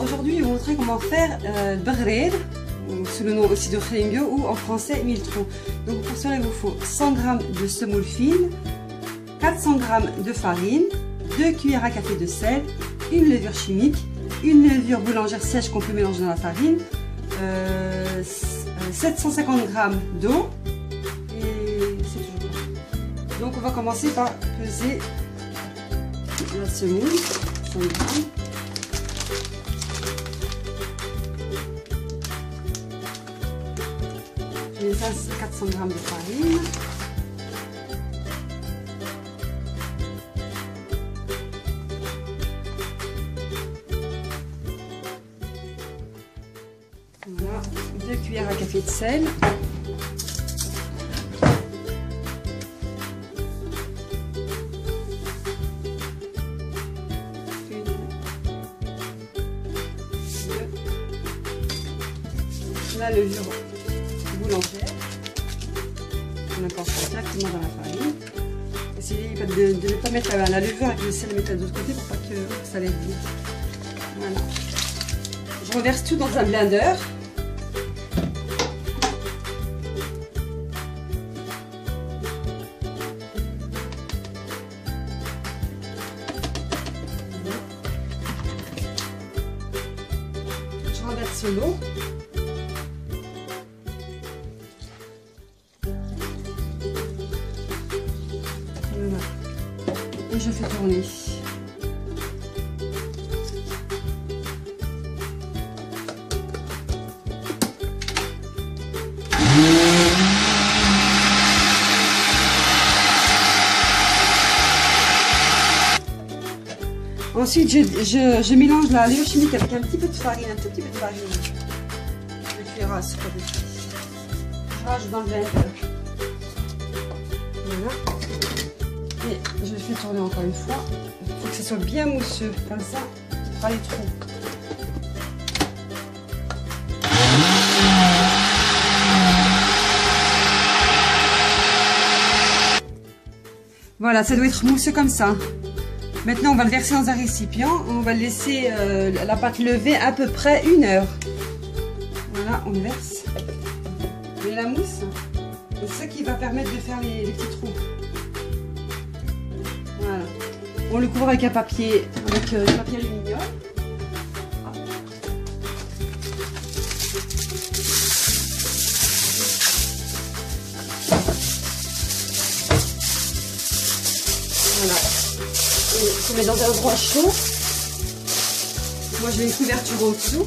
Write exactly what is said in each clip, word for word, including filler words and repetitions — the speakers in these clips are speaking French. Aujourd'hui, je vais vous montrer comment faire euh, baghrir, sous le nom aussi de chélingue ou en français mille trous. Donc pour cela, il vous faut cent grammes de semoule fine, quatre cents grammes de farine, deux cuillères à café de sel, une levure chimique, une levure boulangère sèche qu'on peut mélanger dans la farine, euh, sept cent cinquante grammes d'eau. Et c'est toujours bon. Donc on va commencer par peser la semoule, cent grammes. quatre cents grammes de farine, voilà, deux cuillères à café de sel, une, la levure boulangère. On apporte ça directement dans la farine. Essayez de, de ne pas mettre la, la levure avec le sel, de mettre de l'autre côté pour pas que ça lève vite. Voilà. Je renverse tout dans un blender. Je renverse l'eau. Et je fais tourner. Ensuite, je, je, je mélange la levure chimique avec un petit peu de farine, un tout petit peu de farine. Une cuillère à soupe. Je rajoute dans le blender. Voilà. Et je fais tourner encore une fois. Il faut que ce soit bien mousseux, comme ça, il fera les trous. Voilà, ça doit être mousseux comme ça. Maintenant, on va le verser dans un récipient. On va laisser euh, la pâte lever à peu près une heure. Voilà, on verse. Et la mousse, c'est ce qui va permettre de faire les, les petits trous. Voilà. On le couvre avec un papier, avec euh, du papier aluminium. Ah. Voilà. Et je mets dans un endroit chaud. Moi, je mets une couverture en dessous.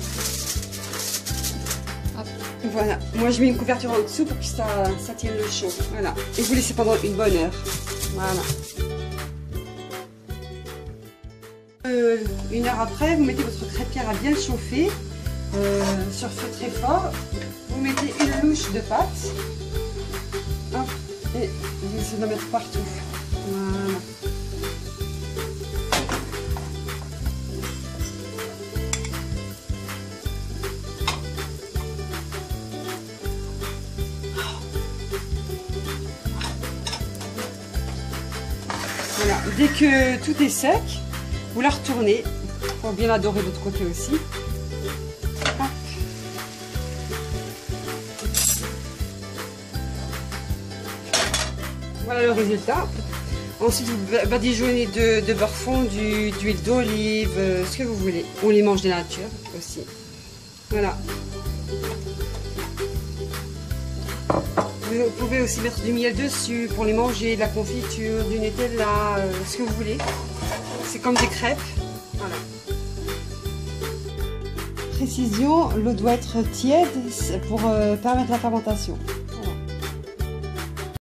Hop. Voilà. Moi, je mets une couverture en dessous pour que ça, ça tienne le chaud. Voilà. Et vous laissez pendant une bonne heure. Voilà. Euh, une heure après, vous mettez votre crêpière à bien chauffer euh, sur feu très fort. Vous mettez une louche de pâte. Hop, et vous essayez de la mettre partout. Voilà. Voilà. Dès que tout est sec, vous la retournez pour bien la dorer de l'autre côté aussi. Hop. Voilà le résultat. Ensuite, vous badigeonnez de, de beurre fondu, d'huile d'olive, euh, ce que vous voulez. On les mange de nature aussi. Voilà. Vous pouvez aussi mettre du miel dessus pour les manger, de la confiture, du Nutella, euh, ce que vous voulez. C'est comme des crêpes, voilà. Précision, l'eau doit être tiède pour euh, permettre la fermentation.